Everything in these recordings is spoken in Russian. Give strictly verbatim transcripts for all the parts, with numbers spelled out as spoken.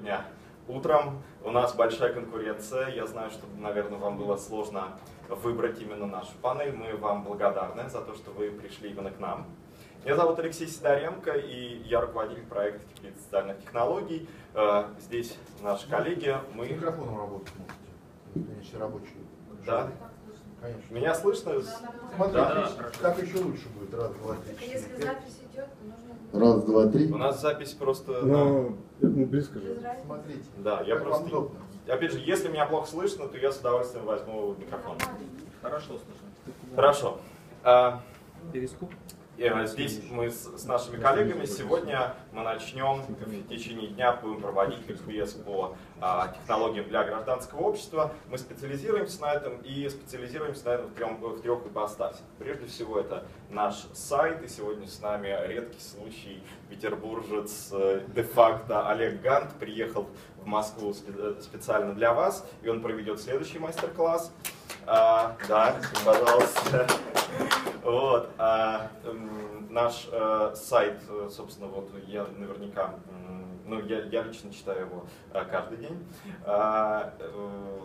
Дня. Утром у нас большая конкуренция. Я знаю, что, наверное, вам было сложно выбрать именно нашу панель. Мы вам благодарны за то, что вы пришли именно к нам. Меня зовут Алексей Сидоренко, и я руководитель проекта «Теплица социальных технологий». Здесь наши коллеги. Мы... С микрофоном работать можете. Конечно, рабочие. Да. Конечно. Меня слышно? Смотри, да, так еще лучше будет. Раз, два, три. Если запись идет, то нужно... Раз, два, три. У нас запись просто... Ну, да. Это не близко же. Смотрите. Да, я просто... Удобно. Опять же, если меня плохо слышно, то я с удовольствием возьму микрофон. Хорошо слышно. Хорошо. Перископ. Здесь мы с нашими коллегами. Сегодня мы начнем, в течение дня будем проводить ликбез по технологиям для гражданского общества. Мы специализируемся на этом и специализируемся на этом в трех, в трех ипостасях. Прежде всего, это наш сайт, и сегодня с нами редкий случай петербуржец, де-факто Олег Гант, приехал в Москву специально для вас, и он проведет следующий мастер-класс. А, да, пожалуйста. Вот, а, наш а, сайт, собственно, вот я наверняка, ну, я, я лично читаю его а, каждый день. А, э,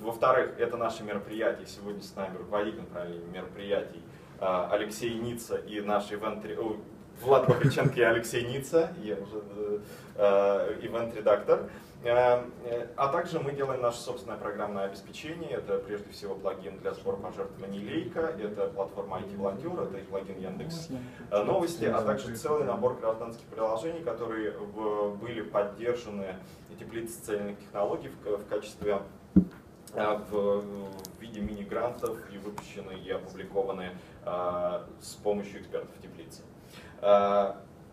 Во-вторых, это наши мероприятия. Сегодня с нами руководитель мероприятий а, Алексей Ницца и наш ивент-редактор Влад Павличенко и Алексей Ницца, я уже ивент-редактор. А также мы делаем наше собственное программное обеспечение. Это прежде всего плагин для сбора пожертвований Лейка, это платформа ай ти-волонтер, это и плагин Яндекс новости, а также целый набор гражданских приложений, которые были поддержаны теплицей социальных технологий в качестве в виде мини-грантов и выпущены и опубликованы с помощью экспертов теплицы.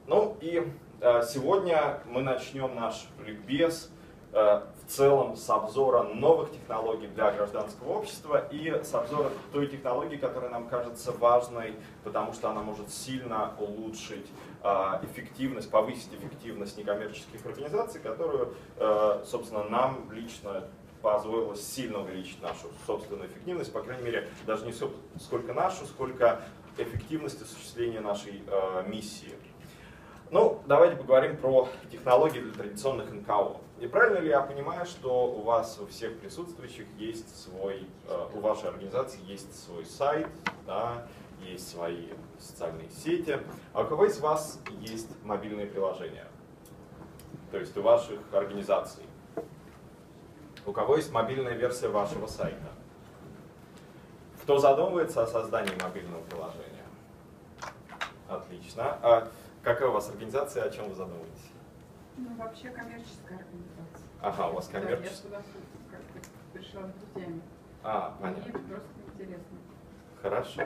Ну и сегодня мы начнем наш ликбез в целом с обзора новых технологий для гражданского общества и с обзора той технологии, которая нам кажется важной, потому что она может сильно улучшить эффективность, повысить эффективность некоммерческих организаций, которую, собственно, нам лично позволило сильно увеличить нашу собственную эффективность, по крайней мере, даже не сколько нашу, сколько эффективность осуществления нашей э, миссии. Ну, давайте поговорим про технологии для традиционных эн ка о. И правильно ли я понимаю, что у вас, у всех присутствующих, есть свой, э, у вашей организации есть свой сайт, да, есть свои социальные сети, а у кого из вас есть мобильные приложения? То есть у ваших организаций. У кого есть мобильная версия вашего сайта? Кто задумывается о создании мобильного приложения? Отлично. А какая у вас организация, о чем вы задумываетесь? Ну, вообще коммерческая организация. Ага, у вас коммерческая. Да, я сюда пришла с друзьями. А, понятно. Мне просто интересно. Хорошо.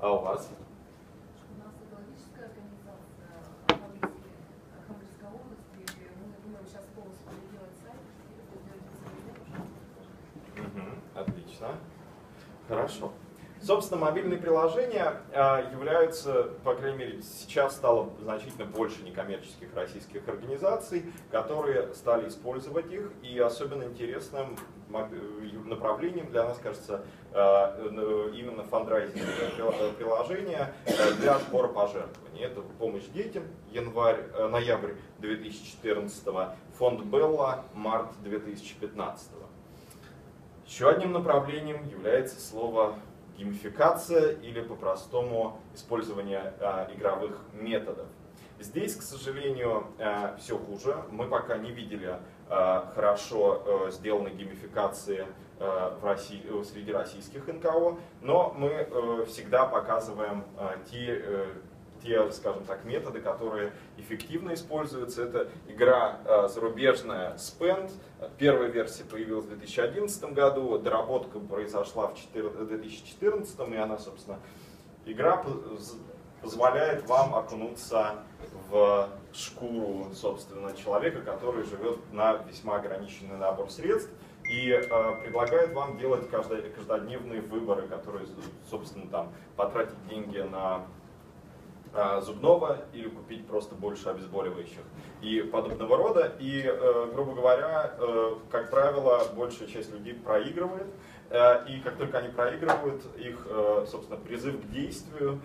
А у вас? У нас экологическая организация в Таминской области. Мы думаем сейчас полностью переделать сайт. Угу, отлично. Хорошо. Собственно, мобильные приложения являются, по крайней мере, сейчас стало значительно больше некоммерческих российских организаций, которые стали использовать их, и особенно интересным направлением для нас, кажется, именно фандрайзинговое приложение для сбора пожертвований. Это помощь детям, январь, ноябрь две тысячи четырнадцатого, фонд Белла, март две тысячи пятнадцатого. Еще одним направлением является слово геймификация или по-простому использование а, игровых методов. Здесь, к сожалению, а, все хуже. Мы пока не видели а, хорошо а, сделанной геймификации а, в России, среди российских эн ка о, но мы а, всегда показываем а, те, а, те, скажем так, методы, которые эффективно используются. Это игра а, зарубежная Spend. Первая версия появилась в две тысячи одиннадцатом году, доработка произошла в две тысячи четырнадцатом, и она, собственно, игра позволяет вам окунуться в шкуру, собственно, человека, который живет на весьма ограниченный набор средств, и э, предлагает вам делать каждодневные выборы, которые, собственно, там, потратить деньги на зубного или купить просто больше обезболивающих и подобного рода. И, грубо говоря, как правило, большая часть людей проигрывает И как только они проигрывают, их, собственно, призыв к действию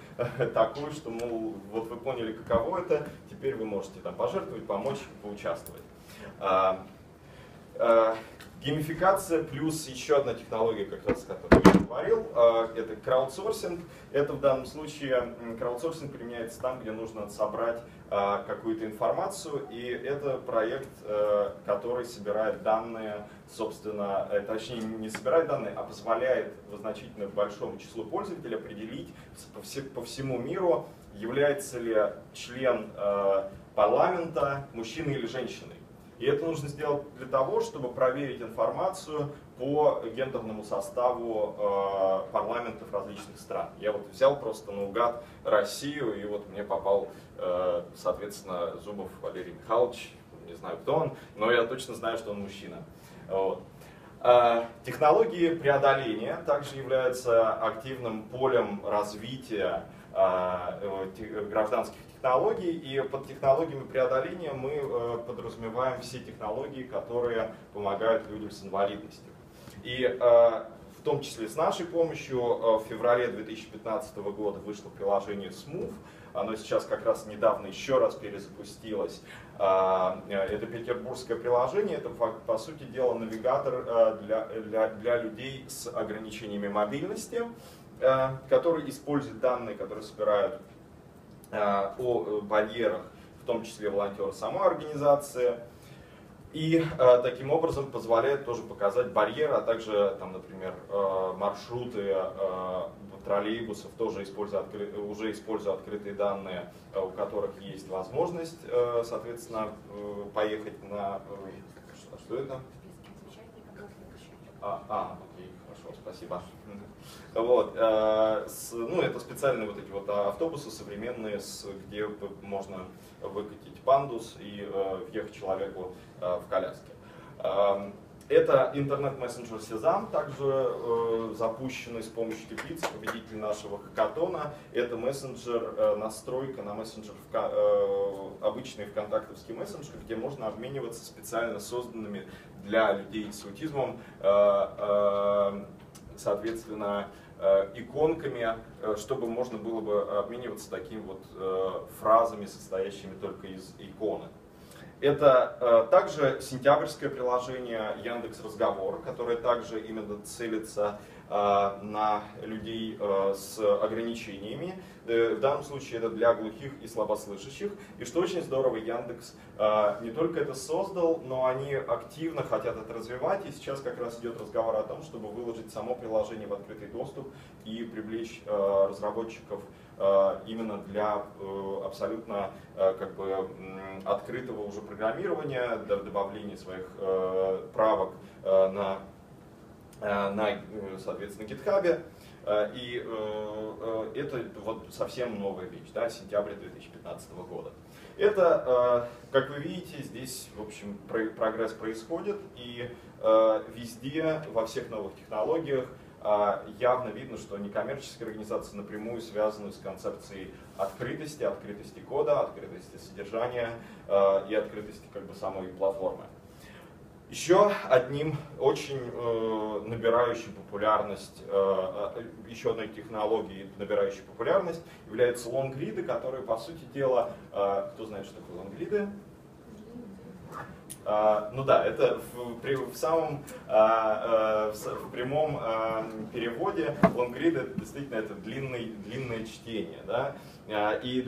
такой, что, мол, вот вы поняли, каково это, теперь вы можете там пожертвовать, помочь, поучаствовать. Геймификация плюс еще одна технология, как раз, о которой я говорил, это краудсорсинг. Это в данном случае краудсорсинг применяется там, где нужно собрать какую-то информацию, и это проект, который собирает данные, собственно, точнее не собирает данные, а позволяет значительно большому числу пользователей определить по всему миру, является ли член парламента мужчиной или женщиной. И это нужно сделать для того, чтобы проверить информацию по гендерному составу э, парламентов различных стран. Я вот взял просто наугад Россию, и вот мне попал, э, соответственно, Зубов Валерий Михайлович, не знаю, кто он, но я точно знаю, что он мужчина. Вот. Э, технологии преодоления также являются активным полем развития э, гражданских технологий, и под технологиями преодоления мы э, подразумеваем все технологии, которые помогают людям с инвалидностью. И э, в том числе с нашей помощью э, в феврале две тысячи пятнадцатого года вышло приложение Smooth. Оно сейчас как раз недавно еще раз перезапустилось. Это петербургское приложение, это, по сути дела, навигатор для, для, для людей с ограничениями мобильности, который использует данные, которые собирают о барьерах, в том числе волонтеры самой организации. И э, таким образом позволяет тоже показать барьеры, а также, там, например, э, маршруты э, троллейбусов, тоже используя, уже используя открытые данные, э, у которых есть возможность, э, соответственно, э, поехать на... Э, что это? А, а, окей, хорошо, спасибо. Вот, э, с, ну, это специальные вот эти вот автобусы современные, с, где можно выкатить пандус и э, въехать человеку э, в коляске. Э, это интернет-мессенджер Сезам, также э, запущенный с помощью Теплицы, победитель нашего хакатона. Это мессенджер, э, настройка на мессенджер, э, обычный вконтактовский мессенджер, где можно обмениваться специально созданными для людей с аутизмом, э, э, соответственно, иконками, чтобы можно было бы обмениваться такими вот фразами, состоящими только из иконы. Это также сентябрьское приложение Яндекс.Разговор, которое также именно целится на людей с ограничениями. В данном случае это для глухих и слабослышащих. И что очень здорово, Яндекс не только это создал, но они активно хотят это развивать. И сейчас как раз идет разговор о том, чтобы выложить само приложение в открытый доступ и привлечь разработчиков именно для абсолютно как бы открытого уже программирования, для добавления своих правок на на, соответственно, GitHub, и это вот совсем новая вещь, да, сентябрь две тысячи пятнадцатого года. Это, как вы видите, здесь, в общем, прогресс происходит, и везде, во всех новых технологиях явно видно, что некоммерческие организации напрямую связаны с концепцией открытости, открытости кода, открытости содержания и открытости, как бы, самой платформы. Еще одним очень э, набирающей популярность, э, еще одной технологией, набирающей популярность, являются лонгриды, которые, по сути дела, э, кто знает, что такое лонгриды? Э, ну да, это в, при, в самом э, э, в, в прямом э, переводе лонгриды действительно это длинный, длинное чтение. Да? И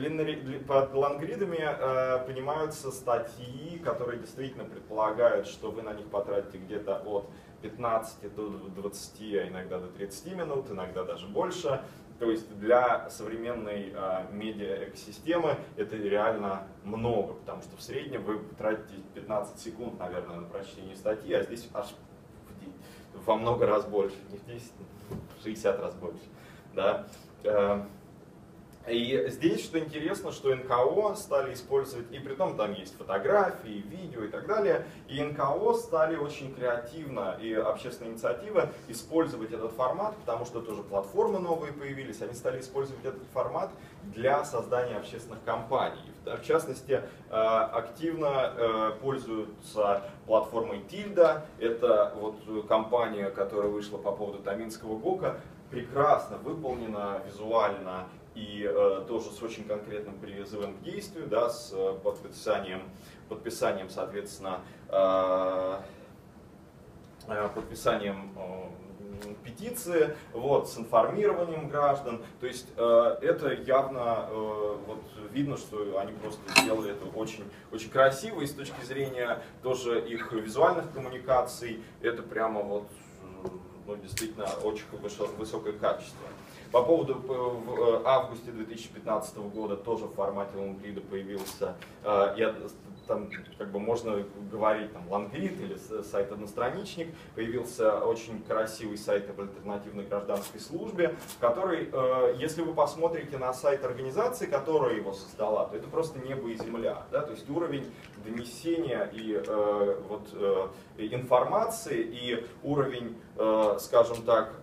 под лонгридами понимаются статьи, которые действительно предполагают, что вы на них потратите где-то от пятнадцати до двадцати, а иногда до тридцати минут, иногда даже больше. То есть для современной медиа-экосистемы это реально много, потому что в среднем вы тратите пятнадцать секунд, наверное, на прочтение статьи, а здесь аж во много раз больше, не в десять, в шестьдесят раз больше. Да? И здесь, что интересно, что эн ка о стали использовать, и при том там есть фотографии, видео и так далее, и эн ка о стали очень креативно, и общественные инициативы, использовать этот формат, потому что тоже платформы новые появились, они стали использовать этот формат для создания общественных компаний. В частности, активно пользуются платформой Тильда, это вот компания, которая вышла по поводу Таминского ГОКа, прекрасно выполнена визуально, и э, тоже с очень конкретным призывом к действию, да, с э, подписанием, подписанием, соответственно, э, э, подписанием э, петиции, вот, с информированием граждан. То есть э, это явно э, вот, видно, что они просто сделали это очень, очень красиво, и с точки зрения тоже их визуальных коммуникаций это прямо вот, ну, действительно очень высокое качество. По поводу, в августе две тысячи пятнадцатого года тоже в формате лонгрида появился, я, там, как бы можно говорить, там, лонгрид или сайт-одностраничник, появился очень красивый сайт об альтернативной гражданской службе, который, если вы посмотрите на сайт организации, которая его создала, то это просто небо и земля, да? То есть уровень донесения и вот, информации, и уровень, скажем так,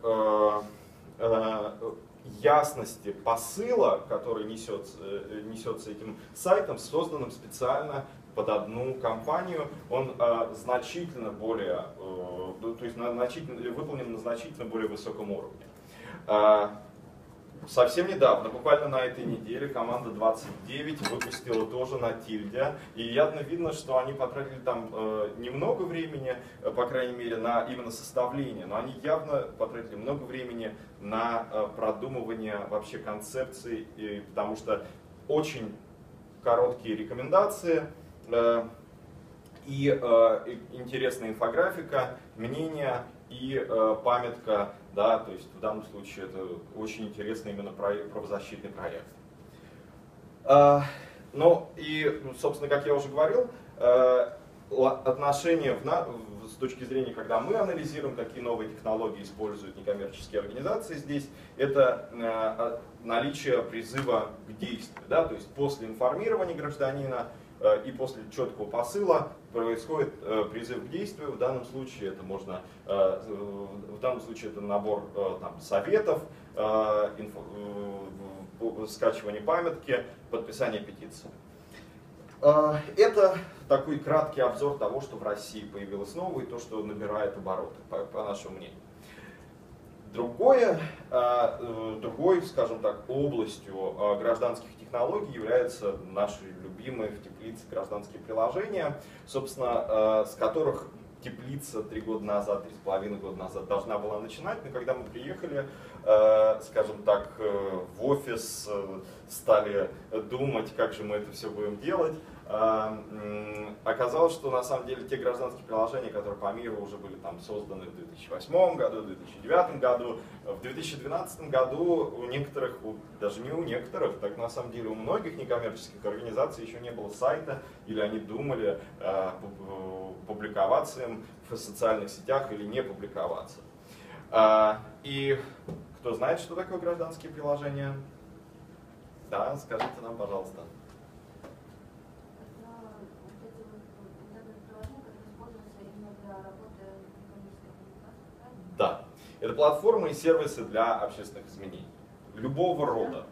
ясности посыла, который несется, несется этим сайтом, созданным специально под одну компанию, он э, значительно более, э, то есть на, значительно, выполнен на значительно более высоком уровне. Э, совсем недавно, буквально на этой неделе, команда двадцать девять выпустила тоже на Тильде, и явно видно, что они потратили там э, немного времени, по крайней мере, на именно составление, но они явно потратили много времени на продумывание вообще концепции, и, потому что очень короткие рекомендации э, и э, интересная инфографика, мнения и э, памятка, да, то есть в данном случае это очень интересный именно проект, правозащитный проект. Э, ну и, собственно, как я уже говорил, э, отношения в, в, с точки зрения, когда мы анализируем, какие новые технологии используют некоммерческие организации здесь, это э, наличие призыва к действию. Да? То есть после информирования гражданина э, и после четкого посыла происходит э, призыв к действию. В данном случае это, можно, э, в данном случае это набор э, там, советов, э, инфо, э, скачивание памятки, подписание петиции. Это такой краткий обзор того, что в России появилось новое, и то, что набирает обороты, по, по нашему мнению. Другое, другой, скажем так, областью гражданских технологий являются наши любимые в теплице гражданские приложения, собственно, с которых теплица три года назад, три с половиной года назад должна была начинать, но когда мы приехали, скажем так, в офис, стали думать, как же мы это все будем делать, оказалось, что на самом деле те гражданские приложения, которые по миру уже были там созданы в две тысячи восьмом году, в две тысячи девятом году, в две тысячи двенадцатом году у некоторых, даже не у некоторых, так на самом деле у многих некоммерческих организаций еще не было сайта, или они думали публиковаться им в социальных сетях или не публиковаться. И кто знает, что такое гражданские приложения? Да, скажите нам, пожалуйста. Это приложение, которое используется именно для работы экономической организации, правильно? Да. Это платформы и сервисы для общественных изменений. Любого рода.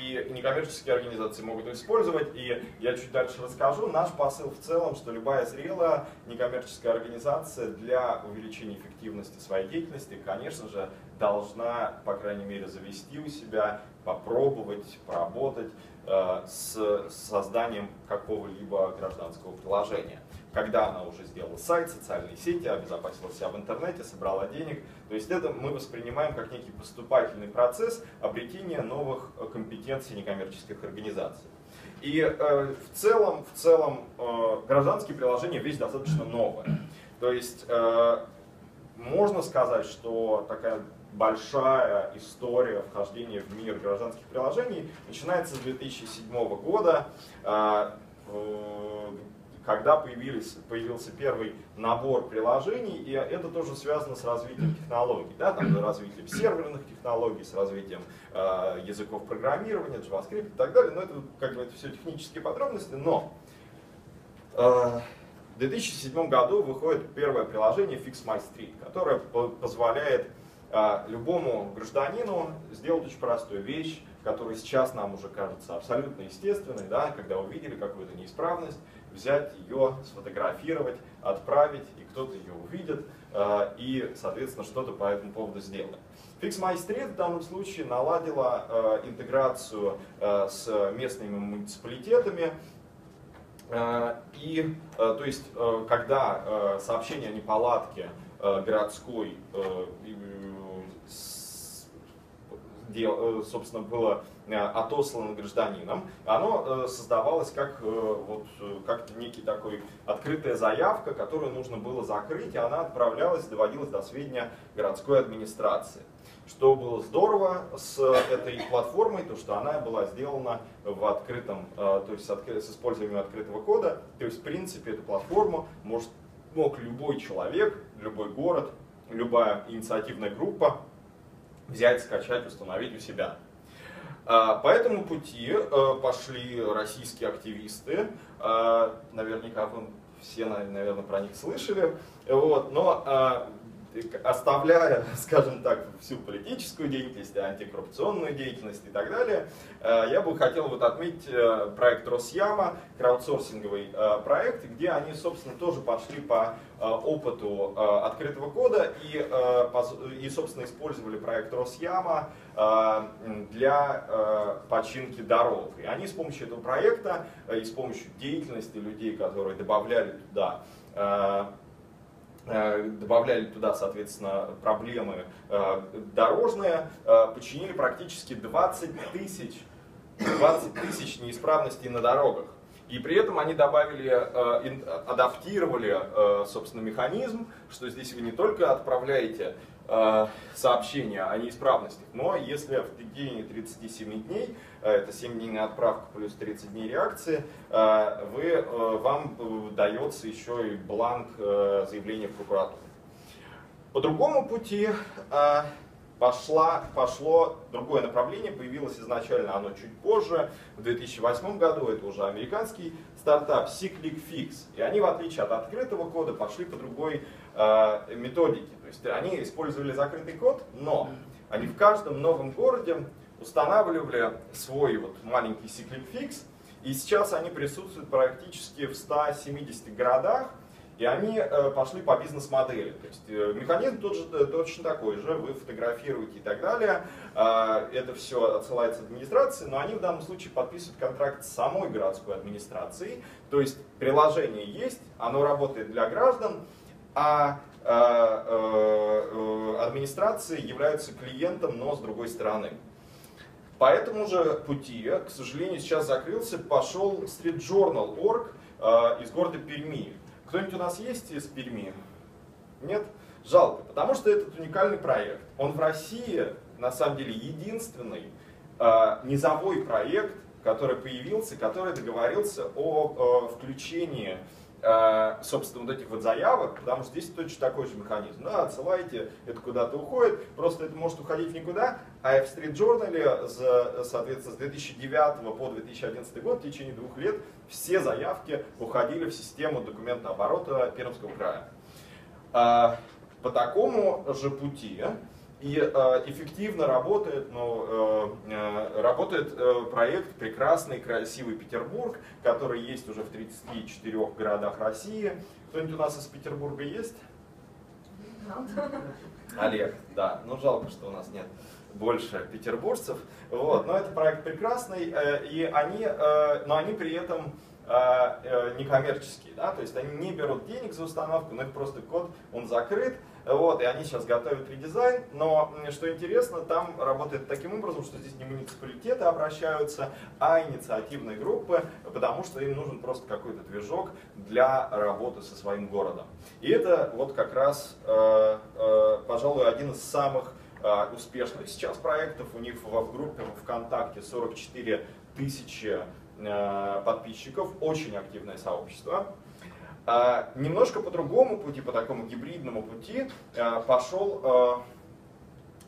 И некоммерческие организации могут использовать, и я чуть дальше расскажу. Наш посыл в целом, что любая зрелая некоммерческая организация для увеличения эффективности своей деятельности, конечно же, должна, по крайней мере, завести у себя, попробовать, поработать с созданием какого-либо гражданского приложения. Когда она уже сделала сайт, социальные сети, обезопасила себя в интернете, собрала денег. То есть это мы воспринимаем как некий поступательный процесс обретения новых компетенций некоммерческих организаций. И э, в целом, в целом э, гражданские приложения вещь достаточно новая. То есть э, можно сказать, что такая большая история вхождения в мир гражданских приложений начинается с две тысячи седьмого года, э, когда появились, появился первый набор приложений, и это тоже связано с развитием технологий, да, там, с развитием серверных технологий, с развитием э, языков программирования, JavaScript и так далее, но это, как бы, это все технические подробности, но э, в две тысячи седьмом году выходит первое приложение FixMyStreet, которое по позволяет э, любому гражданину сделать очень простую вещь, который сейчас нам уже кажется абсолютно естественной, да, когда увидели какую-то неисправность, взять ее, сфотографировать, отправить, и кто-то ее увидит, э, и, соответственно, что-то по этому поводу сделает. FixMyStreet в данном случае наладила э, интеграцию э, с местными муниципалитетами, э, и, э, то есть, э, когда э, сообщение о неполадке э, городской э, где, собственно, было отослано гражданином, оно создавалось как, вот, как некий такой открытая заявка, которую нужно было закрыть, и она отправлялась, доводилась до сведения городской администрации. Что было здорово с этой платформой, то что она была сделана в открытом, то есть с использованием открытого кода, то есть в принципе эту платформу может, мог любой человек, любой город, любая инициативная группа взять, скачать, установить у себя. По этому пути пошли российские активисты, наверняка вы все, наверное, про них слышали, вот. Но оставляя, скажем так, всю политическую деятельность, антикоррупционную деятельность и так далее, я бы хотел вот отметить проект РосЯма, краудсорсинговый проект, где они, собственно, тоже пошли по опыту открытого кода и, и собственно, использовали проект РосЯма для починки дорог. И они с помощью этого проекта и с помощью деятельности людей, которые добавляли туда добавляли туда, соответственно, проблемы дорожные, починили практически двадцать тысяч неисправностей на дорогах. И при этом они добавили, адаптировали, собственно, механизм, что здесь вы не только отправляете сообщения о неисправностях, но если в течение тридцати семи дней, это семь дней на отправку плюс тридцать дней реакции, вы, вам дается еще и бланк заявления в прокуратуру. По другому пути пошла, пошло другое направление, появилось изначально оно чуть позже, в две тысячи восьмом году, это уже американский стартап SeeClickFix, и они, в отличие от открытого кода, пошли по другой э, методике, то есть они использовали закрытый код, но они в каждом новом городе устанавливали свой вот маленький SeeClickFix, и сейчас они присутствуют практически в ста семидесяти городах, и они пошли по бизнес-модели. То есть механизм тот же, точно такой же, вы фотографируете и так далее. Это все отсылается администрации, но они в данном случае подписывают контракт с самой городской администрацией. То есть приложение есть, оно работает для граждан, а администрации являются клиентом, но с другой стороны. По этому же пути, к сожалению, сейчас закрылся, пошел Street Journal .org из города Перми. Кто-нибудь у нас есть из Перми? Нет? Жалко, потому что этот уникальный проект. Он в России, на самом деле, единственный э, низовой проект, который появился, который договорился о э, включении, э, собственно, вот этих вот заявок, потому что здесь точно такой же механизм. Да, отсылаете, это куда-то уходит, просто это может уходить никуда, а в Street Journal, за, соответственно, с две тысячи девятого по две тысячи одиннадцатый год, в течение двух лет, все заявки уходили в систему документооборота Пермского края. По такому же пути и эффективно работает, ну, работает проект «Прекрасный, красивый Петербург», который есть уже в тридцати четырёх городах России. Кто-нибудь у нас из Петербурга есть? Олег, да. Ну, жалко, что у нас нет больше петербуржцев, вот. Но это проект прекрасный, и они, но они при этом некоммерческие, да? То есть они не берут денег за установку, но их просто код, он закрыт, вот. И они сейчас готовят редизайн, но что интересно, там работает таким образом, что здесь не муниципалитеты обращаются, а инициативные группы, потому что им нужен просто какой-то движок для работы со своим городом. И это вот как раз, пожалуй, один из самых успешных сейчас проектов. У них в группе ВКонтакте сорок четыре тысячи подписчиков, очень активное сообщество. Немножко по другому пути, по такому гибридному пути пошел,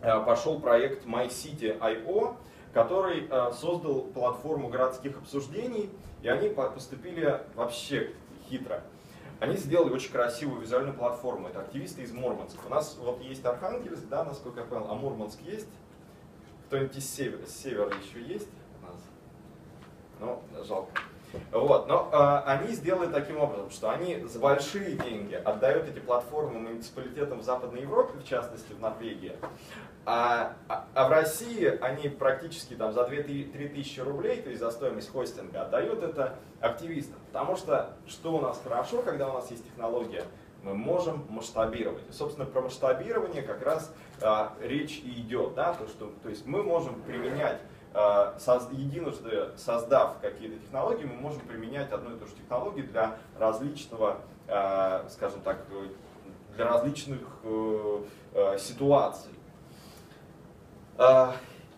пошел проект май сити точка ай о, который создал платформу городских обсуждений, и они поступили вообще хитро. Они сделали очень красивую визуальную платформу. Это активисты из Мурманска. У нас вот есть Архангельск, да, насколько я понял, а Мурманск есть? Кто-нибудь из севера, с севера еще есть у нас? Ну, жалко. Вот, но э, они сделали таким образом, что они за большие деньги отдают эти платформы муниципалитетам в Западной Европе, в частности в Норвегии, а, а в России они практически там, за две-три тысячи рублей, то есть за стоимость хостинга, отдают это активистам. Потому что что у нас хорошо, когда у нас есть технология, мы можем масштабировать. И, собственно, про масштабирование как раз э, речь и идет, да? то, что, то есть мы можем применять, единожды создав какие-то технологии, мы можем применять одну и ту же технологию для различного, скажем так, для различных ситуаций.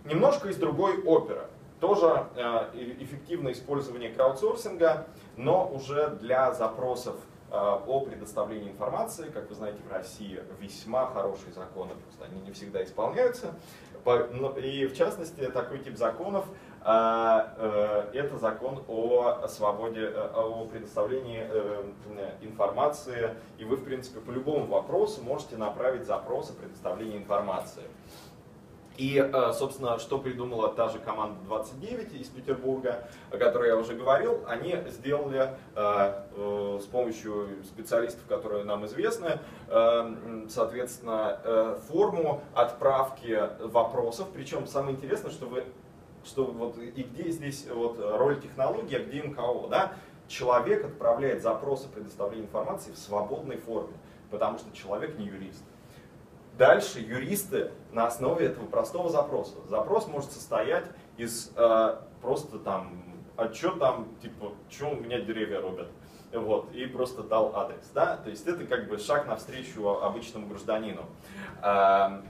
Немножко из другой оперы. Тоже эффективное использование краудсорсинга, но уже для запросов о предоставлении информации. Как вы знаете, в России весьма хорошие законы, просто они не всегда исполняются. И в частности, такой тип законов – это закон о свободе, о предоставлении информации. И вы, в принципе, по любому вопросу можете направить запрос о предоставлении информации. И, собственно, что придумала та же команда двадцать девять из Петербурга, о которой я уже говорил, они сделали с помощью специалистов, которые нам известны, соответственно, форму отправки вопросов. Причем самое интересное, что, вы, что вот и где здесь вот роль технологии, а где МКО. Да? Человек отправляет запросы предоставления информации в свободной форме, потому что человек не юрист. Дальше юристы на основе этого простого запроса. Запрос может состоять из э, просто там, а что там, типа, что у меня деревья рубят, вот, и просто дал адрес, да, то есть это как бы шаг навстречу обычному гражданину. Э,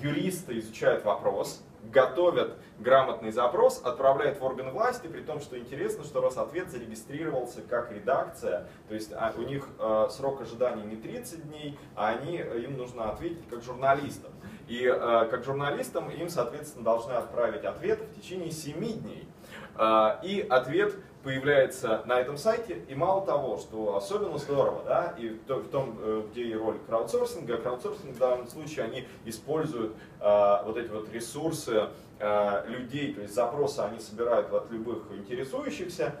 юристы изучают вопрос, готовят грамотный запрос, отправляют в органы власти, при том, что интересно, что Росответ зарегистрировался как редакция, то есть у них э, срок ожидания не тридцать дней, а они, им нужно ответить как журналистам. И э, как журналистам им, соответственно, должны отправить ответ в течение семи дней. Э, и ответ появляется на этом сайте, и мало того, что особенно здорово, да, и в том, где и роль краудсорсинга, краудсорсинг в данном случае они используют э, вот эти вот ресурсы э, людей, то есть запросы они собирают от любых интересующихся,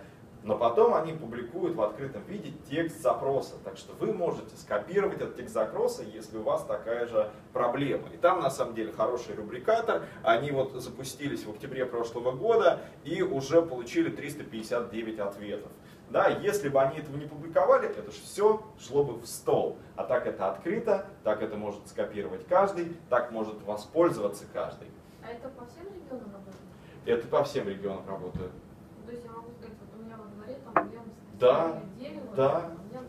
но потом они публикуют в открытом виде текст запроса. Так что вы можете скопировать этот текст запроса, если у вас такая же проблема. И там на самом деле хороший рубрикатор. Они вот запустились в октябре прошлого года и уже получили триста пятьдесят девять ответов. Да, если бы они этого не публиковали, это же все шло бы в стол. А так это открыто, так это может скопировать каждый, так может воспользоваться каждый. А это по всем регионам работает? Это по всем регионам работает. То есть я могу сказать, вот у меня во дворе там я да, дерево, да, меня,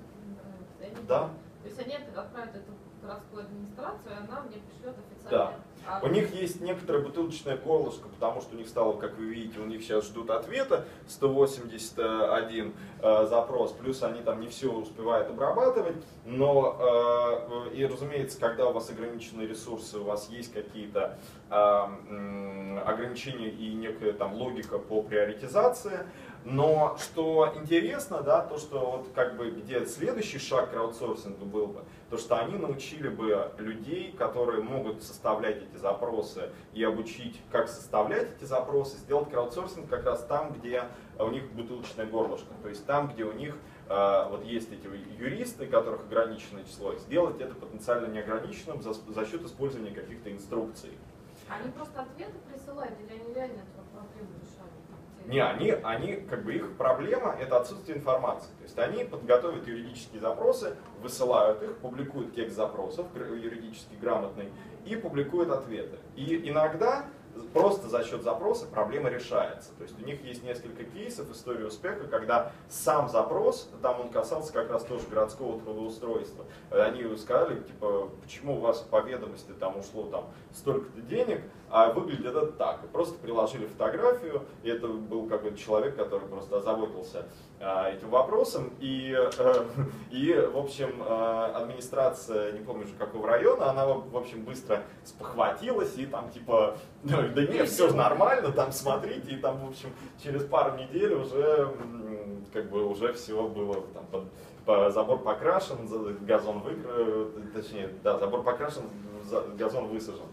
они, да. То есть они отправят эту городскую администрацию, и она мне пришлет официально. Да. А у них есть некоторое бутылочное горлышко, потому что у них стало, как вы видите, у них сейчас ждут ответа сто восемьдесят один э, запрос, плюс они там не все успевают обрабатывать, но э, и разумеется, когда у вас ограниченные ресурсы, у вас есть какие-то ограничения и некая там логика по приоритизации. Но что интересно, да, то, что вот как бы где следующий шаг краудсорсинга был бы, то что они научили бы людей, которые могут составлять эти запросы и обучить, как составлять эти запросы, сделать краудсорсинг как раз там, где у них бутылочное горлышко, то есть там, где у них вот есть эти юристы, которых ограниченное число, сделать это потенциально неограниченным за, за счет использования каких-то инструкций. Они просто ответы присылают или они реально эту проблему решают? Не, они, они, как бы их проблема – это отсутствие информации. То есть они подготовят юридические запросы, высылают их, публикуют текст запросов, юридически грамотный, и публикуют ответы. И иногда просто за счет запроса проблема решается. То есть у них есть несколько кейсов истории успеха, когда сам запрос, там он касался как раз тоже городского трудоустройства. Они сказали, типа, почему у вас по ведомости там ушло там столько-то денег, А выглядит это так. Просто приложили фотографию, и это был какой-то человек, который просто озаботился э, этим вопросом. И, э, и в общем, э, администрация, не помню уже какого района, она, в общем, быстро спохватилась и там типа, да нет, все же нормально, там смотрите, и там, в общем, через пару недель уже, как бы, уже все было там, под, по, забор покрашен, газон выкрыт, точнее, да, забор покрашен, газон высажен.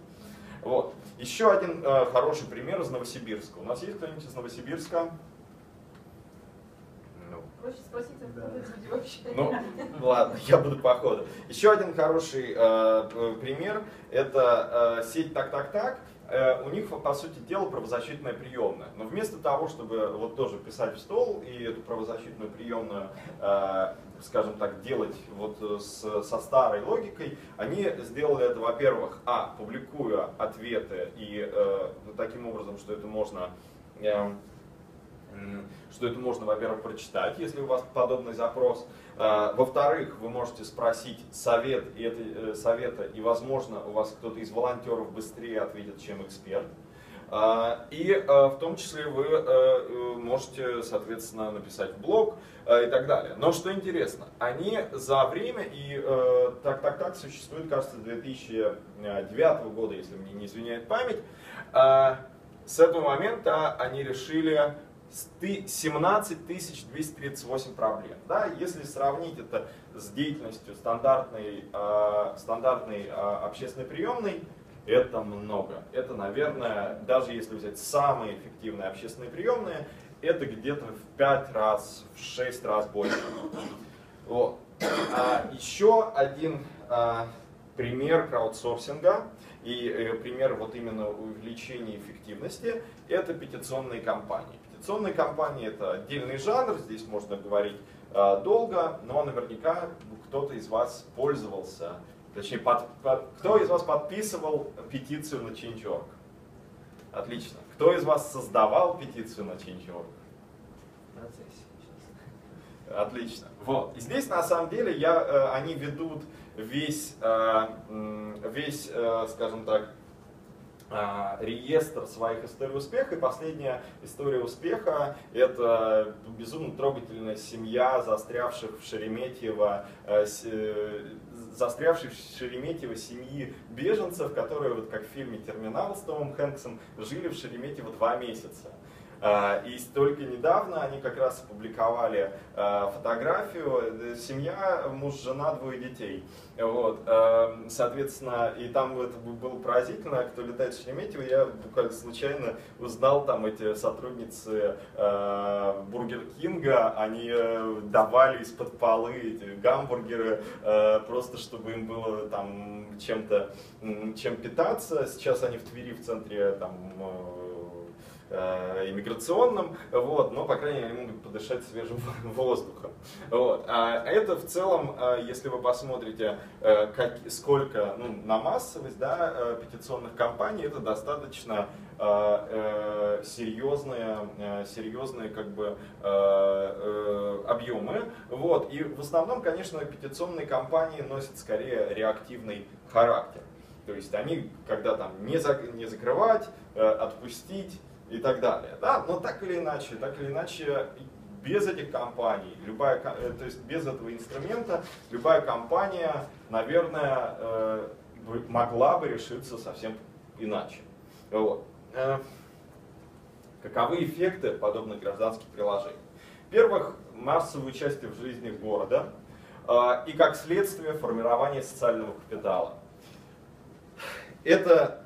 Вот. Еще один э, хороший пример из Новосибирска. У нас есть кто-нибудь из Новосибирска? Ну. Проще спросить, откуда да. люди вообще. Ну, ладно, я буду по ходу. Еще один хороший э, пример – это э, сеть «Так-так-так». У них, по сути дела, правозащитная приемная. Но вместо того, чтобы вот тоже писать в стол и эту правозащитную приемную, э, скажем так, делать вот с, со старой логикой, они сделали это, во-первых, а, публикуя ответы и э, таким образом, что это можно... Э, что это можно, во-первых, прочитать, если у вас подобный запрос. Во-вторых, вы можете спросить совет, и это, совета, и, возможно, у вас кто-то из волонтеров быстрее ответит, чем эксперт. И в том числе вы можете, соответственно, написать в блог и так далее. Но что интересно, они за время, и так-так-так существует, кажется, с две тысячи девятого года, если мне не изменяет память, с этого момента они решили... семнадцать тысяч двести тридцать восемь проблем. Да? Если сравнить это с деятельностью стандартной, э, стандартной э, общественной приемной, это много. Это, наверное, даже если взять самые эффективные общественные приемные, это где-то в пять раз, в шесть раз больше. Вот. А еще один э, пример краудсорсинга и э, пример вот именно увеличения эффективности – это петиционные кампании. Петиционные кампании – это отдельный жанр, здесь можно говорить э, долго, но наверняка кто-то из вас пользовался, точнее, под, под, кто из вас подписывал петицию на Change точка org? Отлично. Кто из вас создавал петицию на Change точка org? Отлично. Вот. И здесь, на самом деле, я, э, они ведут весь, э, весь э, скажем так, реестр своих историй успеха. И последняя история успеха – это безумно трогательная семья застрявших в Шереметьево, застрявших в Шереметьево семьи беженцев, которые, вот как в фильме «Терминал» с Томом Хэнксом, жили в Шереметьево два месяца. И только недавно они как раз опубликовали фотографию, семья, муж, жена, двое детей. Вот. Соответственно, и там это было поразительно, кто летает в Шереметьево, я буквально случайно узнал, там эти сотрудницы Бургер Кинга, они давали из-под полы эти гамбургеры, просто чтобы им было там чем-то, чем питаться. Сейчас они в Твери, в центре там... иммиграционным, вот, но, по крайней мере, они могут подышать свежим воздухом. Вот. А это в целом, если вы посмотрите, как, сколько ну, на массовость да, петиционных кампаний, это достаточно э, серьезные, серьезные как бы, э, объемы. Вот. И в основном, конечно, петиционные кампании носят скорее реактивный характер. То есть они, когда там не, за, не закрывать, отпустить, и так далее. Да? Но так или иначе, так или иначе, без этих компаний, любая, то есть без этого инструмента, любая компания, наверное, могла бы решиться совсем иначе. Вот. Каковы эффекты подобных гражданских приложений? Во-первых, массовое участие в жизни города и, как следствие, формирование социального капитала. Это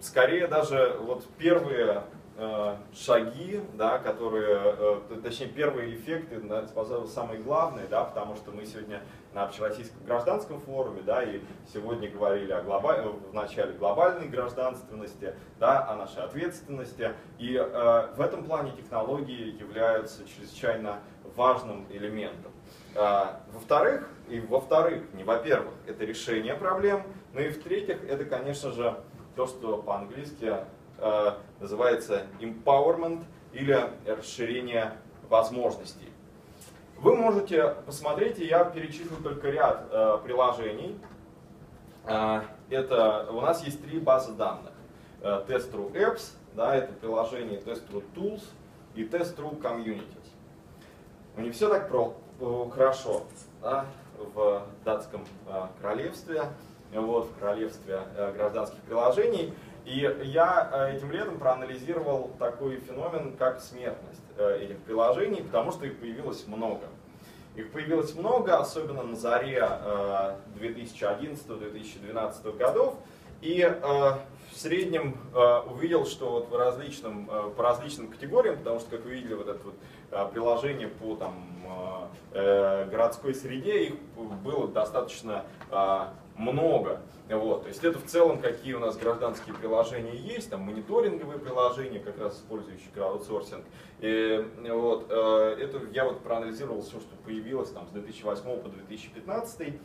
скорее даже вот первые э, шаги, да, которые, э, точнее первые эффекты, да, самые главные, да, потому что мы сегодня на Общероссийском гражданском форуме, да, и сегодня говорили о глобаль... в начале глобальной гражданственности, да, о нашей ответственности, и э, в этом плане технологии являются чрезвычайно важным элементом. Во-вторых, и во-вторых, не во-первых, это решение проблем, ну и в-третьих, это, конечно же, то, что по-английски э, называется empowerment или расширение возможностей. Вы можете посмотреть, я перечислю только ряд э, приложений. Э, это, у нас есть три базы данных. Test.ru Apps, да, это приложение Test.ru Tools и Test.ru Communities. Но не все так про, хорошо, да, в датском королевстве, вот, в королевстве гражданских приложений. И я этим летом проанализировал такой феномен, как смертность этих приложений, потому что их появилось много. Их появилось много, особенно на заре две тысячи одиннадцатого — две тысячи двенадцатого годов. И в среднем увидел, что вот по, различным, по различным категориям, потому что, как вы видели, вот это вот приложение по там, городской среде, их было достаточно много. Вот. То есть это в целом какие у нас гражданские приложения есть, там мониторинговые приложения, как раз использующие краудсорсинг. И, вот, это я вот проанализировал все, что появилось там, с две тысячи восьмого по две тысячи пятнадцатый.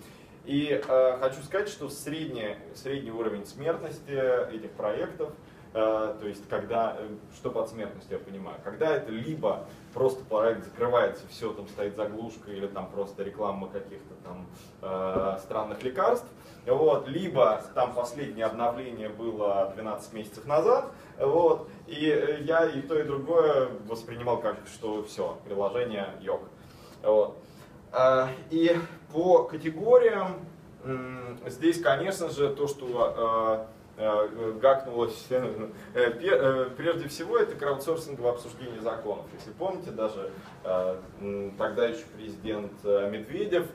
И э, хочу сказать, что средний, средний уровень смертности этих проектов, э, то есть когда, что под смертностью я понимаю, когда это либо просто проект закрывается, все, там стоит заглушка или там просто реклама каких-то там э, странных лекарств, вот, либо там последнее обновление было двенадцать месяцев назад, вот, и я и то, и другое воспринимал как, что все, приложение йог. Вот. И по категориям здесь, конечно же, то, что гакнулось прежде всего, это краудсорсинговое обсуждение законов. Если помните, даже тогда еще президент Медведев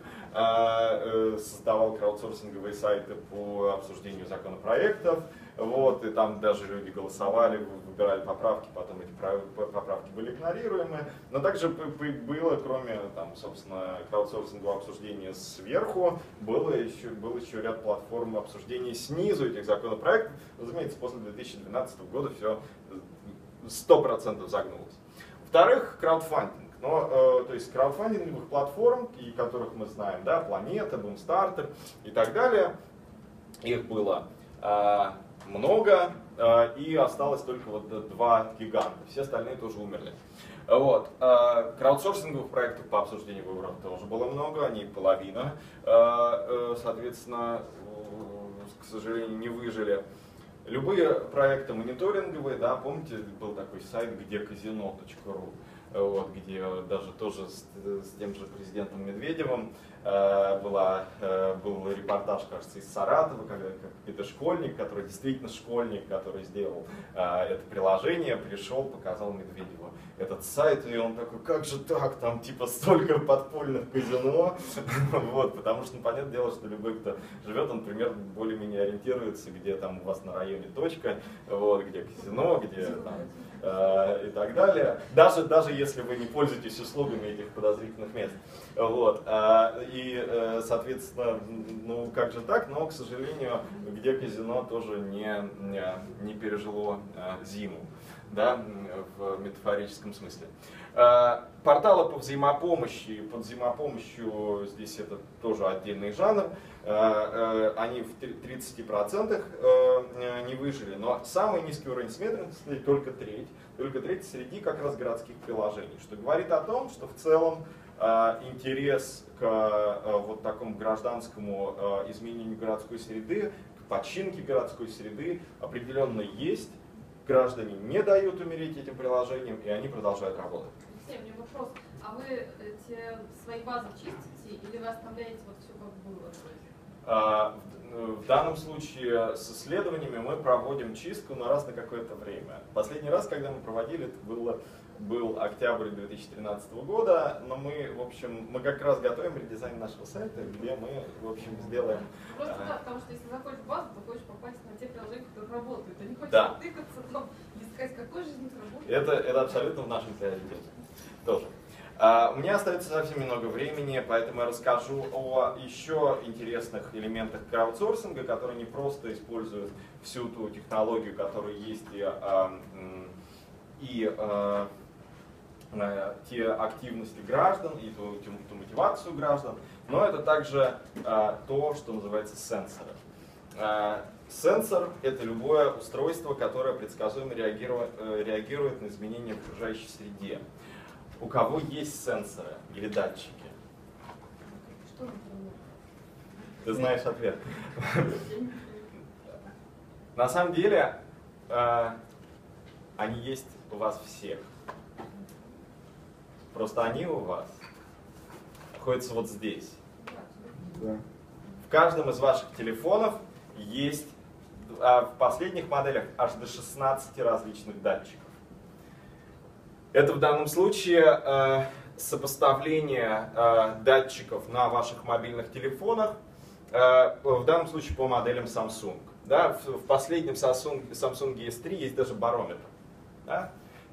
создавал краудсорсинговые сайты по обсуждению законопроектов. Вот, и там даже люди голосовали, выбирали поправки, потом эти поправки были игнорируемы. Но также было, кроме там, собственно, краудсорсингового обсуждения сверху, было еще, был еще ряд платформ обсуждений снизу этих законопроектов. Разумеется, после две тысячи двенадцатого года все сто процентов загнулось. Во-вторых, краудфандинг. Но, э, то есть краудфандинговых платформ, и которых мы знаем, да, Планета, Бумстартер и так далее, их было э, много, э, и осталось только вот два гиганта, все остальные тоже умерли. Вот. Э, краудсорсинговых проектов по обсуждению выборов тоже было много, они половина, э, соответственно, э, к сожалению, не выжили. Любые проекты мониторинговые, да, помните, был такой сайт, где казино точка ру. Вот, где даже тоже с, с тем же президентом Медведевым э, была, э, был репортаж, кажется, из Саратова, когда какой-то школьник, который действительно школьник, который сделал э, это приложение, пришел, показал Медведеву этот сайт, и он такой, как же так, там типа столько подпольных казино, вот, потому что, ну, понятное дело, что любой, кто живет, он, например, более-менее ориентируется, где там у вас на районе точка, вот, где казино, где там... и так далее, даже, даже если вы не пользуетесь услугами этих подозрительных мест. Вот. И, соответственно, ну как же так, но, к сожалению, где казино тоже не, не пережило зиму, да, в метафорическом смысле. Порталы по взаимопомощи, под взаимопомощью здесь это тоже отдельный жанр, они в тридцати процентах не выжили, но самый низкий уровень смертности только треть, только треть среди как раз городских приложений, что говорит о том, что в целом интерес к вот такому гражданскому изменению городской среды, к починке городской среды определенно есть. Граждане не дают умереть этим приложениям, и они продолжают работать. Алексей, у меня вопрос. А вы эти свои базы чистите или вы оставляете вот все как было? А, в, в данном случае с исследованиями мы проводим чистку, но раз на какое-то время. Последний раз, когда мы проводили, это было, был октябрь две тысячи тринадцатого года, но мы, в общем, мы как раз готовим редизайн нашего сайта, где мы, в общем, сделаем... Просто да, потому что если заходишь в базу, то хочешь попасть на те приложения, которые работают, а не хочешь да. тыкаться, но искать, какой же из них работает. Это, это абсолютно в нашем приоритете тоже. А, у меня остается совсем немного времени, поэтому я расскажу о еще интересных элементах краудсорсинга, которые не просто используют всю ту технологию, которая есть и... А, и а, те активности граждан и ту, ту, ту мотивацию граждан, но это также а, то, что называется сенсоры. А, сенсор — это любое устройство, которое предсказуемо реагирует, реагирует на изменения в окружающей среде. У кого есть сенсоры или датчики? Что? Ты знаешь ответ. На самом деле они есть у вас всех. Просто они у вас находятся вот здесь. Да. В каждом из ваших телефонов есть в последних моделях аж до шестнадцати различных датчиков. Это в данном случае сопоставление датчиков на ваших мобильных телефонах, в данном случае по моделям Samsung. Да, в последнем Samsung, Samsung эс три есть даже барометр. Да?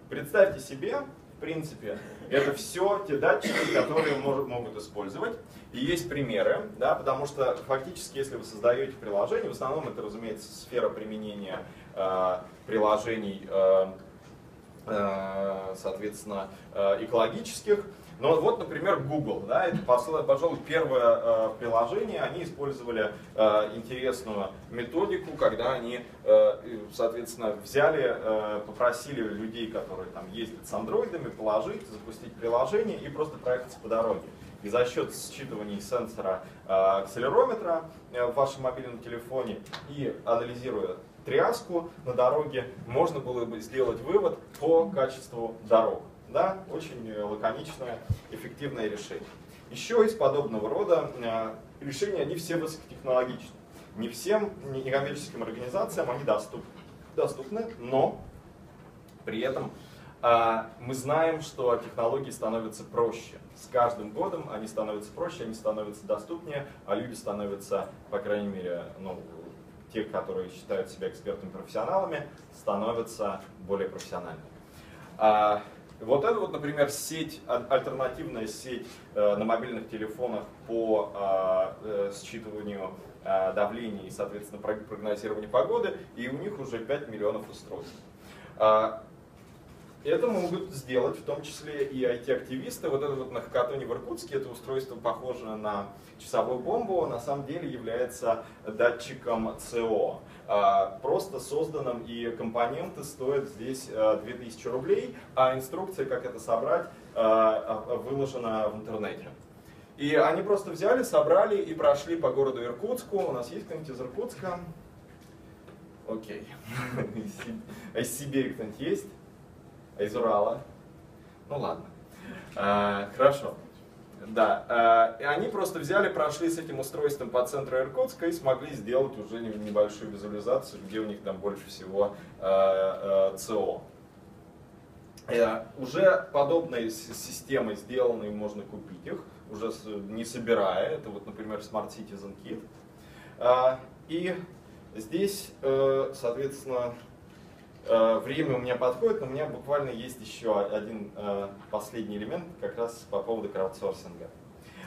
Представьте себе, в принципе, это все те датчики, которые мож, могут использовать. И есть примеры, да, потому что фактически, если вы создаете приложение, в основном это, разумеется, сфера применения э, приложений, э, э, соответственно, э, экологических. Но вот, например, Google, да, это, пожалуй, первое э, приложение, они использовали э, интересную методику, когда они, э, соответственно, взяли, э, попросили людей, которые там ездят с андроидами, положить, запустить приложение и просто проехаться по дороге. И за счет считывания сенсора э, акселерометра э, в вашем мобильном телефоне и анализируя тряску на дороге, можно было бы сделать вывод по качеству дорог. Да, очень лаконичное, эффективное решение. Еще из подобного рода э, решения, они все высокотехнологичны. Не всем некоммерческим организациям они доступны, доступны но при этом э, мы знаем, что технологии становятся проще. С каждым годом они становятся проще, они становятся доступнее, а люди становятся, по крайней мере, ну, те, которые считают себя экспертными профессионалами, становятся более профессиональными. Вот это вот, например, сеть, альтернативная сеть э, на мобильных телефонах по э, считыванию э, давления и, соответственно, прогнозированию погоды, и у них уже пять миллионов устройств. Э, это могут сделать в том числе и ай ти-активисты. Вот это вот на хакатоне в Иркутске, это устройство, похоже на часовую бомбу, на самом деле является датчиком ЦО. Просто созданным, и компоненты стоят здесь две тысячи рублей, а инструкция, как это собрать, выложена в интернете. И они просто взяли, собрали и прошли по городу Иркутску. У нас есть кто-нибудь из Иркутска? Окей. Из Сибири кто-нибудь есть? Из Урала? Ну ладно. Хорошо. Да, и они просто взяли, прошли с этим устройством по центру Иркутска и смогли сделать уже небольшую визуализацию, где у них там больше всего ЦО. Уже подобные системы сделаны, можно купить их, уже не собирая. Это вот, например, Smart Citizen Kit. И здесь, соответственно, время у меня подходит, но у меня буквально есть еще один последний элемент как раз по поводу краудсорсинга.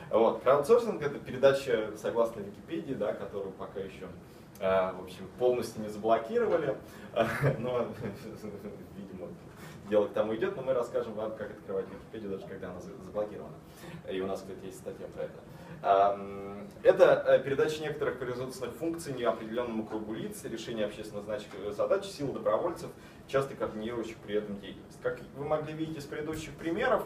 Вот, краудсорсинг — это передача, согласно Википедии, да, которую пока еще в общем, полностью не заблокировали, но, видимо, дело к тому идет, но мы расскажем вам, как открывать Википедию, даже когда она заблокирована. И у нас, кстати, есть статья про это. Это передача некоторых производственных функций неопределенному кругу лиц, решение общественно значимых задач, сил добровольцев, часто координирующих при этом деятельность. Как вы могли видеть из предыдущих примеров,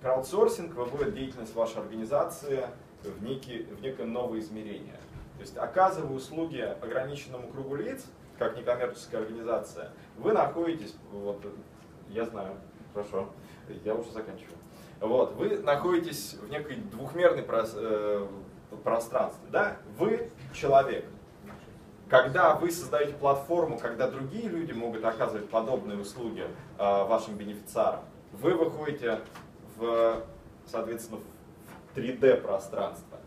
краудсорсинг выводит деятельность вашей организации в, некие, в некое новое измерение. То есть, оказывая услуги ограниченному кругу лиц, как некоммерческая организация, вы находитесь, вот, я знаю, хорошо, я уже заканчиваю. Вот, вы находитесь в некой двухмерной про, э, пространстве. Да? Вы человек. Когда вы создаете платформу, когда другие люди могут оказывать подобные услуги э, вашим бенефициарам, вы выходите в, соответственно, в три дэ пространство.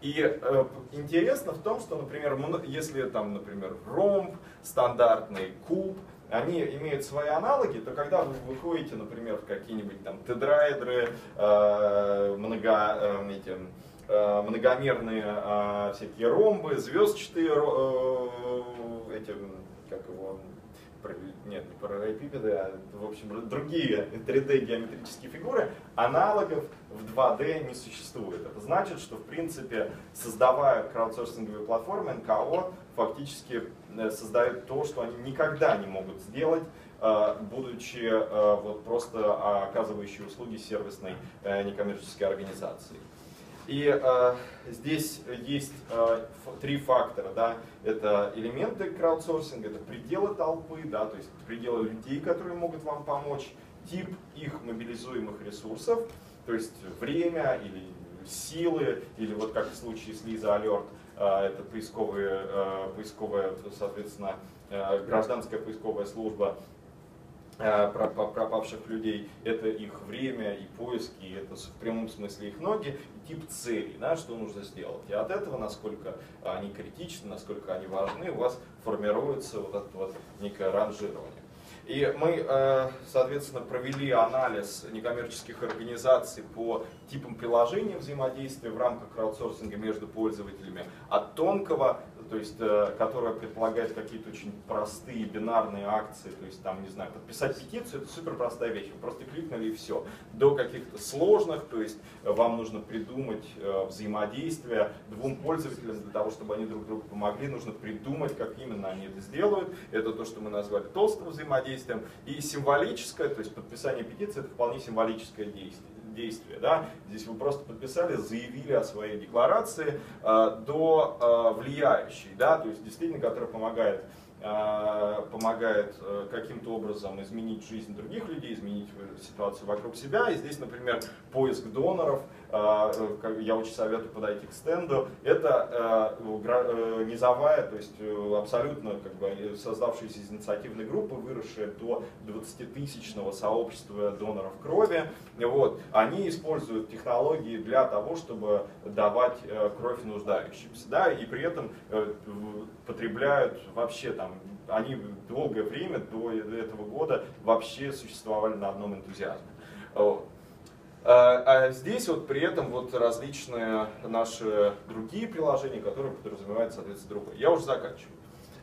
И э, интересно в том, что, например, если там, например, ромб, стандартный куб, они имеют свои аналоги, то когда вы выходите, например, в какие-нибудь там тедраэдры, э, много, э, эти, э, многомерные э, всякие ромбы, звездчатые, э, эти, как его, нет, не параллелепипеды, а, в общем, другие три дэ геометрические фигуры, аналогов в два дэ не существует. Это значит, что, в принципе, создавая краудсорсинговые платформы, эн ка о фактически создают то, что они никогда не могут сделать, будучи вот, просто оказывающей услуги сервисной некоммерческой организации. И э, здесь есть э, три фактора, да, это элементы краудсорсинга, это пределы толпы, да, то есть пределы людей, которые могут вам помочь, тип их мобилизуемых ресурсов, то есть время или силы, или вот как в случае с Лизой Алерт, э, это поисковые, э, поисковая, соответственно, э, гражданская поисковая служба, пропавших людей, это их время и поиски, это в прямом смысле их ноги, и тип целей, да, что нужно сделать. И от этого, насколько они критичны, насколько они важны, у вас формируется вот это вот некое ранжирование. И мы, соответственно, провели анализ некоммерческих организаций по типам приложения взаимодействия в рамках краудсорсинга между пользователями от тонкого, то есть, которая предполагает какие-то очень простые бинарные акции, то есть там, не знаю, подписать петицию, это супер простая вещь, вы просто кликнули и все, до каких-то сложных, то есть вам нужно придумать взаимодействие двум пользователям для того, чтобы они друг другу помогли, нужно придумать, как именно они это сделают, это то, что мы назвали толстым взаимодействием, и символическое, то есть подписание петиции, это вполне символическое действие. действия. Да? Здесь вы просто подписали, заявили о своей декларации э, до э, влияющей, да? То есть действительно, которая помогает, э, помогает э, каким-то образом изменить жизнь других людей, изменить ситуацию вокруг себя. И здесь, например, поиск доноров, э, я очень советую подойти к стенду, это э, низовая, то есть абсолютно как бы, создавшаяся из инициативной группы, выросшая до двадцатитысячного сообщества доноров крови. Вот. Они используют технологии для того, чтобы давать кровь нуждающимся, да, и при этом потребляют вообще там, они долгое время, до этого года вообще существовали на одном энтузиазме. Вот. А здесь вот при этом вот различные наши другие приложения, которые подразумевают, соответственно, другое. Я уже заканчиваю.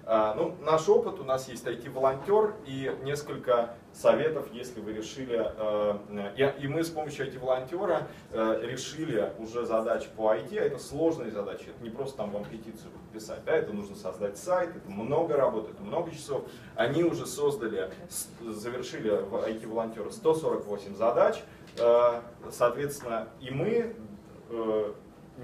Ну, наш опыт, у нас есть ай ти-волонтер и несколько советов, если вы решили, и мы с помощью ай ти-волонтера решили уже задачи по ай ти, а это сложные задачи, это не просто там вам петицию подписать, да, это нужно создать сайт, это много работы, это много часов, они уже создали, завершили ай ти-волонтеры сто сорок восемь задач, соответственно, и мы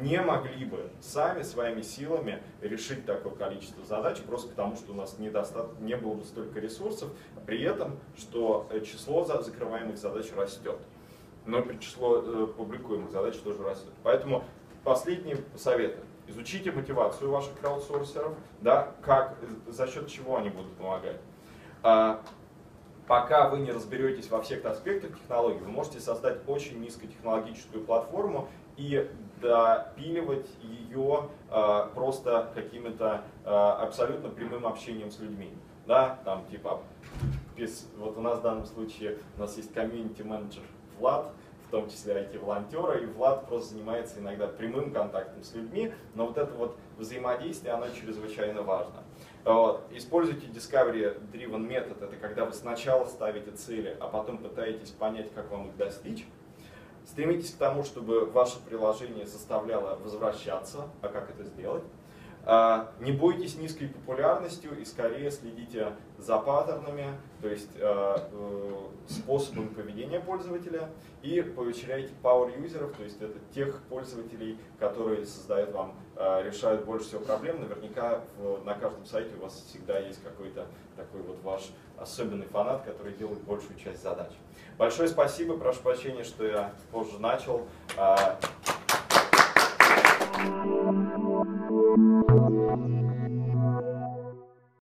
не могли бы сами, своими силами решить такое количество задач, просто потому что у нас недостаточно, не было бы столько ресурсов, при этом, что число закрываемых задач растет, но число публикуемых задач тоже растет. Поэтому последние советы. Изучите мотивацию ваших краудсорсеров, да, как, за счет чего они будут помогать. Пока вы не разберетесь во всех аспектах технологий, вы можете создать очень низкотехнологическую платформу и допиливать ее э, просто каким-то э, абсолютно прямым общением с людьми. Да? Там, типа, вот у нас в данном случае у нас есть комьюнити-менеджер Влад, в том числе ай ти-волонтера, и Влад просто занимается иногда прямым контактом с людьми, но вот это вот взаимодействие, оно чрезвычайно важно. Вот. Используйте Discovery-driven метод, это когда вы сначала ставите цели, а потом пытаетесь понять, как вам их достичь. Стремитесь к тому, чтобы ваше приложение составляло возвращаться, а как это сделать. Не бойтесь низкой популярностью и скорее следите за паттернами, то есть способами поведения пользователя. И поощряйте power-юзеров, то есть это тех пользователей, которые создают вам, решают больше всего проблем. Наверняка на каждом сайте у вас всегда есть какой-то такой вот ваш особенный фанат, который делает большую часть задач. Большое спасибо, прошу прощения, что я позже начал. Thank you.